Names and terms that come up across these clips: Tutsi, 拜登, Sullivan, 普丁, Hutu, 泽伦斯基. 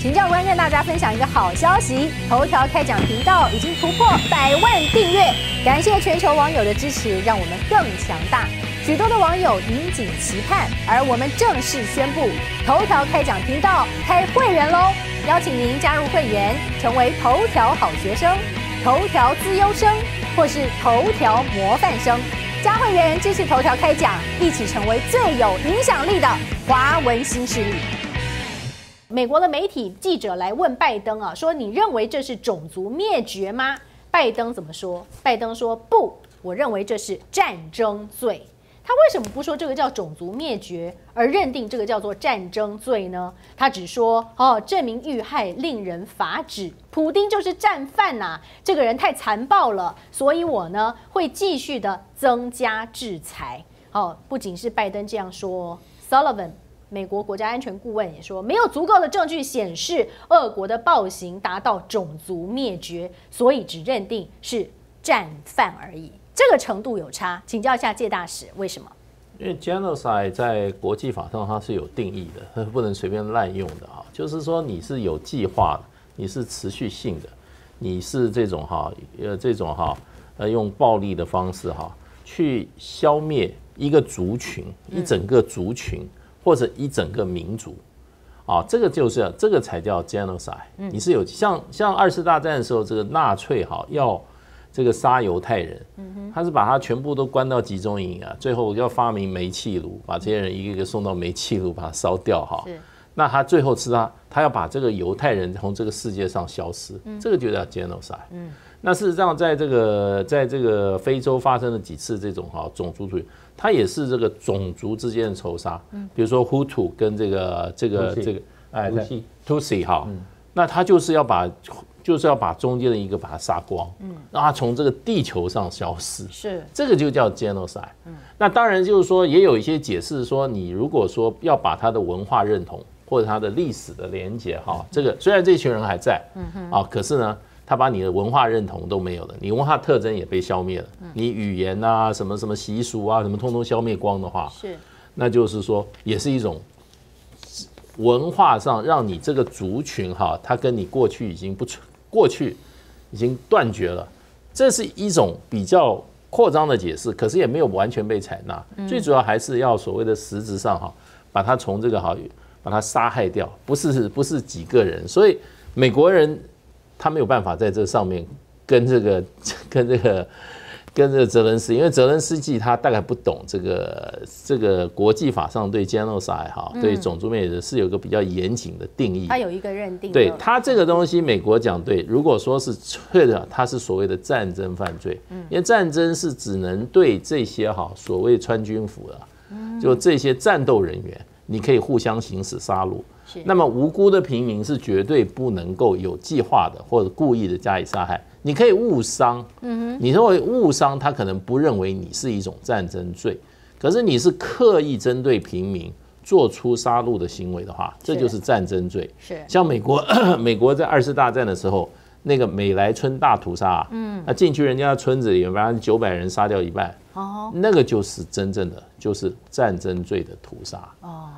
请教官跟大家分享一个好消息，头条开讲频道已经突破100万订阅，感谢全球网友的支持，让我们更强大。许多的网友引颈期盼，而我们正式宣布，头条开讲频道开会员喽！邀请您加入会员，成为头条好学生、头条资优生或是头条模范生。加会员支持头条开讲，一起成为最有影响力的华文新势力。 美国的媒体记者来问拜登啊，说你认为这是种族灭绝吗？拜登怎么说？拜登说不，我认为这是战争罪。他为什么不说这个叫种族灭绝，而认定这个叫做战争罪呢？他只说哦，证明遇害令人发指，普丁就是战犯呐，这个人太残暴了，所以我呢会继续的增加制裁。哦，不仅是拜登这样说 ，Sullivan。 美国国家安全顾问也说，没有足够的证据显示俄国的暴行达到种族灭绝，所以只认定是战犯而已。这个程度有差，请教一下介大使，为什么？因为 genocide 在国际法上它是有定义的，它不能随便滥用的啊。就是说你是有计划的，你是持续性的，你是这种用暴力的方式去消灭一个族群，一整个族群。或者一整个民族，啊，这个才叫 genocide。你是有像2次大战的时候，这个纳粹要这个杀犹太人，他是把他全部都关到集中营啊，最后要发明煤气炉，把这些人一个一个送到煤气炉把它烧掉那他最后是他要把这个犹太人从这个世界上消失，这个就叫 genocide。那事实上，在这个非洲发生了几次这种种族主义，它也是这个种族之间的仇杀。比如说 Hutu 跟Tutsi 那他就是要把中间的一个把它杀光，让他从这个地球上消失。是这个就叫 genocide。那当然就是说，也有一些解释说，你如果说要把他的文化认同或者他的历史的连结这个虽然这群人还在，可是呢。 他把你的文化认同都没有了，你文化特征也被消灭了，你语言啊、什么什么习俗啊、什么通通消灭光的话，那就是说也是一种文化上让你这个族群它跟你过去已经断绝了，这是一种比较扩张的解释，可是也没有完全被采纳，最主要还是要所谓的实质上把它从这个把它杀害掉，不是几个人，所以美国人。 他没有办法在这上面跟这个泽连斯基，因为泽连斯基他大概不懂这个国际法上对 genocide 对种族灭绝是有一个比较严谨的定义，他有一个认定。对他这个东西，美国讲对，如果说是对的，他是所谓的战争犯罪，因为战争是只能对这些所谓穿军服的，就这些战斗人员，你可以互相行使杀戮。 那么无辜的平民是绝对不能够有计划的或者故意的加以杀害。你可以误伤，你认为误伤，他可能不认为你是一种战争罪。可是你是刻意针对平民做出杀戮的行为的话，这就是战争罪。是像美国在2次大战的时候，那个美莱村大屠杀，那进去人家的村子里，把900人杀掉一半，那个就是真正的。 就是战争罪的屠杀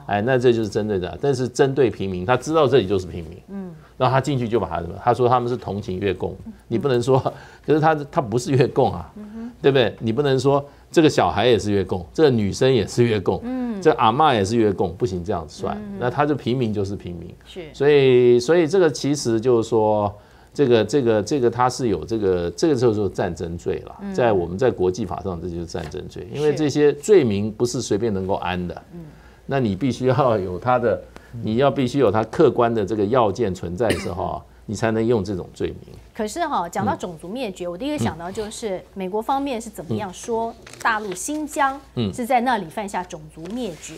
那这就是针对的，但是针对平民，他知道这里就是平民，然后他进去就把他什么？他说他们是同情越共，你不能说，可是他不是越共对不对？你不能说这个小孩也是越共，这个女生也是越共，这阿嬷也是越共，不行这样算，那他就平民就是平民，所以这个其实就是说。 这个它是有这个就是战争罪了，在我们在国际法上这就是战争罪，因为这些罪名不是随便能够安的，那你必须要有它的，你要必须有它客观的这个要件存在的时候，你才能用这种罪名。可是讲到种族灭绝，我第一个想到就是美国方面是怎么样说大陆新疆是在那里犯下种族灭绝。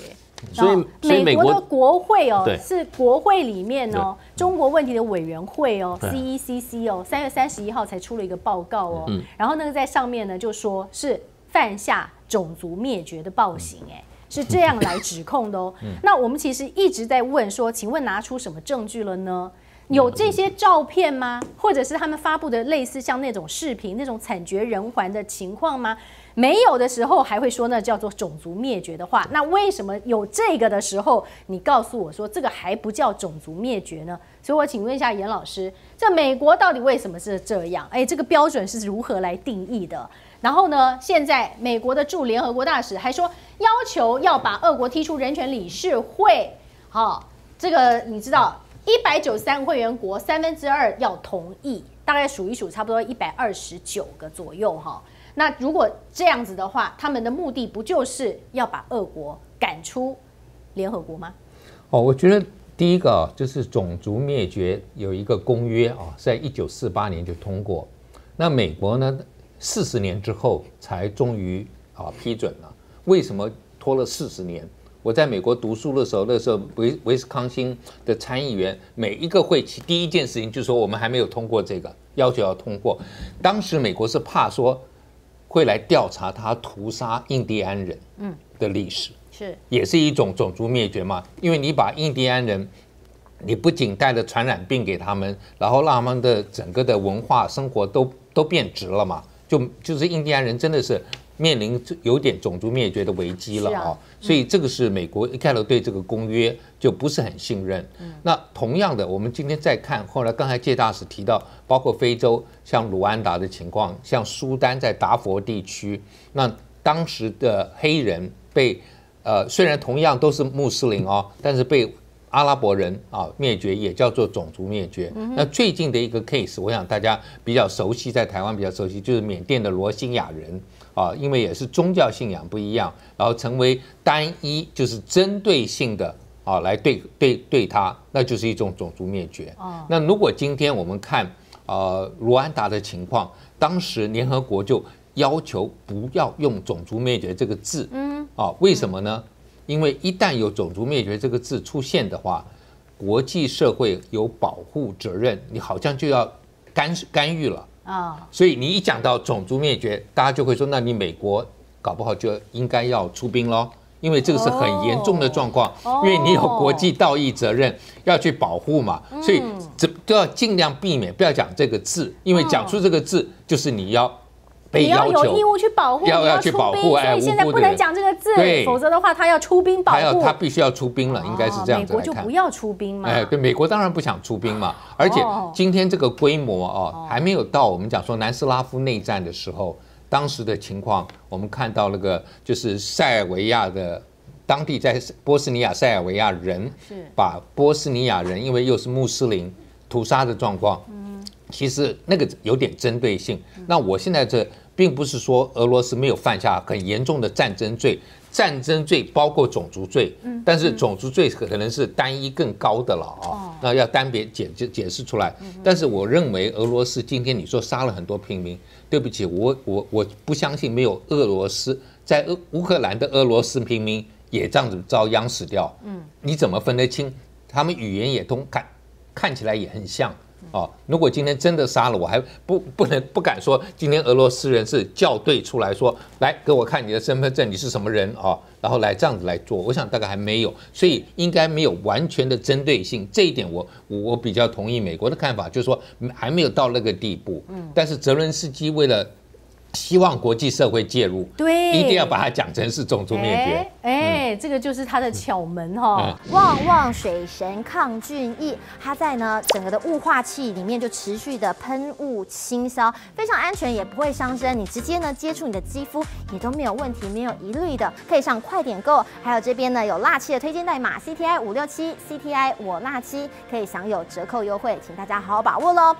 所以美国的国会是国会里面中国问题的委员会CECC3月31号才出了一个报告然后那个在上面呢就说是犯下种族灭绝的暴行是这样来指控的那我们其实一直在问说，请问拿出什么证据了呢？有这些照片吗？或者是他们发布的类似像那种视频、那种惨绝人寰的情况吗？没有的时候还会说那叫做种族灭绝的话，那为什么有这个的时候，你告诉我说这个还不叫种族灭绝呢？所以我请问一下严老师，这美国到底为什么是这样？哎，这个标准是如何来定义的？然后呢，现在美国的驻联合国大使还说要求要把俄国踢出人权理事会，好，这个你知道。193会员国2/3要同意，大概数一数，差不多129个左右哈。那如果这样子的话，他们的目的不就是要把俄国赶出联合国吗？哦，我觉得第一个就是种族灭绝有一个公约在1948年就通过，那美国呢40年之后才终于批准了。为什么拖了40年？我在美国读书的时候，那时候威斯康星的参议员每一个会期第一件事情就是说我们还没有通过这个要求要通过。当时美国是怕说会来调查他屠杀印第安人的历史，是也是一种种族灭绝嘛？因为你把印第安人，你不仅带了传染病给他们，然后让他们的整个的文化生活都变质了嘛？就是印第安人真的是。面临有点种族灭绝的危机了所以这个是美国一开头对这个公约就不是很信任。那同样的，我们今天再看，后来刚才介大使提到，包括非洲像卢安达的情况，像苏丹在达佛地区，那当时的黑人被虽然同样都是穆斯林但是被阿拉伯人灭绝，也叫做种族灭绝。那最近的一个 case， 我想大家比较熟悉，在台湾比较熟悉，就是缅甸的罗兴亚人。因为也是宗教信仰不一样，然后成为单一就是针对性的来对他，那就是一种种族灭绝。那如果今天我们看卢安达的情况，当时联合国就要求不要用种族灭绝这个字，为什么呢？因为一旦有种族灭绝这个字出现的话，国际社会有保护责任，你好像就要干预了。所以你一讲到种族灭绝，大家就会说，那你美国搞不好就应该要出兵咯，因为这个是很严重的状况，因为你有国际道义责任要去保护嘛，所以都要尽量避免，不要讲这个字，因为讲出这个字就是你要被要求，你要有义务去保护，要去保护，所以现在不能讲这个字，否则的话他要出兵保护，他必须要出兵了，应该是这样子来看。美国就不要出兵嘛？对，美国当然不想出兵嘛，而且今天这个规模还没有到我们讲说南斯拉夫内战的时候，当时的情况，我们看到那个就是塞尔维亚的当地在波斯尼亚塞尔维亚人，把波斯尼亚人因为又是穆斯林屠杀的状况，其实那个有点针对性。那我现在这。并不是说俄罗斯没有犯下很严重的战争罪，战争罪包括种族罪，但是种族罪可能是单一更高的了那要单别解释出来。但是我认为俄罗斯今天你说杀了很多平民，对不起，我不相信没有俄罗斯在乌克兰的俄罗斯平民也这样子遭殃死掉。你怎么分得清？他们语言也通，看起来也很像。如果今天真的杀了，我还不敢说今天俄罗斯人是校对出来说，来给我看你的身份证，你是什么人然后来这样子来做，我想大概还没有，所以应该没有完全的针对性，这一点我比较同意美国的看法，就是说还没有到那个地步。但是泽伦斯基为了希望国际社会介入，对，一定要把它讲成是种族灭绝。这个就是他的巧门旺旺水神抗菌液，它在整个的雾化器里面就持续的喷雾清消，非常安全，也不会伤身，你直接接触你的肌肤也都没有问题，没有疑虑的，可以上快点购。还有这边有辣七的推荐代码 CTI 567，CTI 我辣七，可以享有折扣优惠，请大家好好把握喽。